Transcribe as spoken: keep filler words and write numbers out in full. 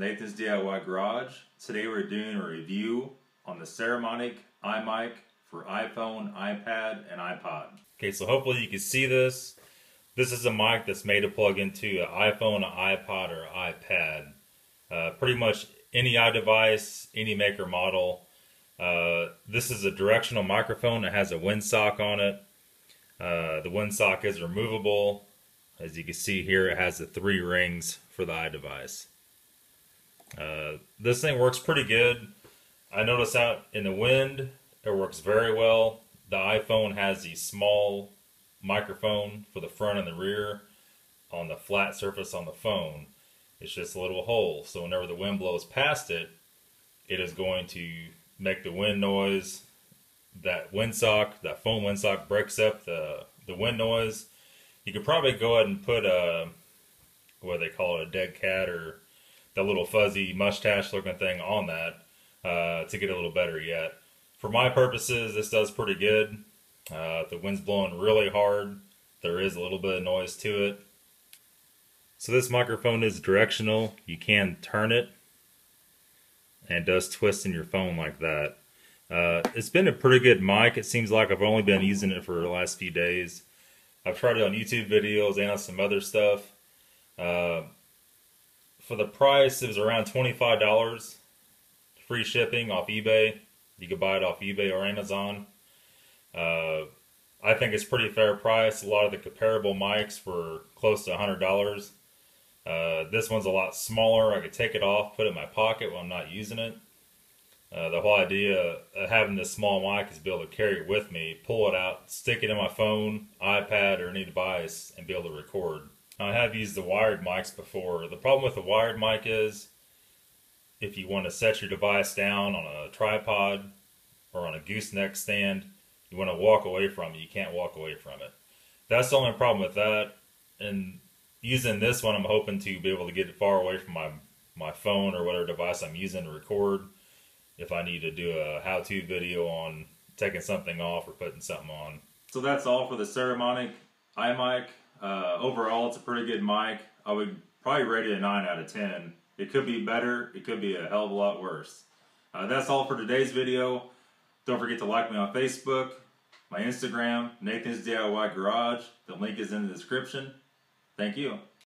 Nathan's D I Y Garage. Today we're doing a review on the Saramonic iMic for iPhone, iPad, and iPod. Okay, so hopefully you can see this. This is a mic that's made to plug into an iPhone, an iPod, or an iPad. Uh, pretty much any iDevice, any maker model. Uh, this is a directional microphone that has a windsock on it. Uh, the windsock is removable. As you can see here, it has the three rings for the iDevice. Uh, this thing works pretty good. I noticed out in the wind, it works very well. The iPhone has the small microphone for the front and the rear on the flat surface on the phone. It's just a little hole, so whenever the wind blows past it, it is going to make the wind noise. That windsock, that phone windsock, breaks up the, the wind noise. You could probably go ahead and put a, what do they call it, a dead cat or that little fuzzy mustache looking thing on that uh, to get a little better yet. For my purposes, this does pretty good. Uh, if the wind's blowing really hard, there is a little bit of noise to it. So this microphone is directional. You can turn it, and it does twist in your phone like that. Uh, it's been a pretty good mic. It seems like I've only been using it for the last few days. I've tried it on YouTube videos and on some other stuff. Uh, for the price, it was around twenty-five dollars. Free shipping off eBay. You could buy it off eBay or Amazon. Uh, I think it's pretty fair price. A lot of the comparable mics were close to one hundred dollars. Uh, this one's a lot smaller. I could take it off, put it in my pocket when I'm not using it. Uh, the whole idea of having this small mic is to be able to carry it with me, pull it out, stick it in my phone, iPad, or any device, and be able to record. I have used the wired mics before. The problem with the wired mic is if you want to set your device down on a tripod or on a gooseneck stand, you want to walk away from it. You can't walk away from it. That's the only problem with that. And using this one, I'm hoping to be able to get it far away from my, my phone or whatever device I'm using to record. If I need to do a how-to video on taking something off or putting something on. So that's all for the Saramonic iMic. Uh, overall, it's a pretty good mic. I would probably rate it a nine out of ten. It could be better. It could be a hell of a lot worse. Uh, that's all for today's video. Don't forget to like me on Facebook, my Instagram, Nathan's D I Y Garage. The link is in the description. Thank you.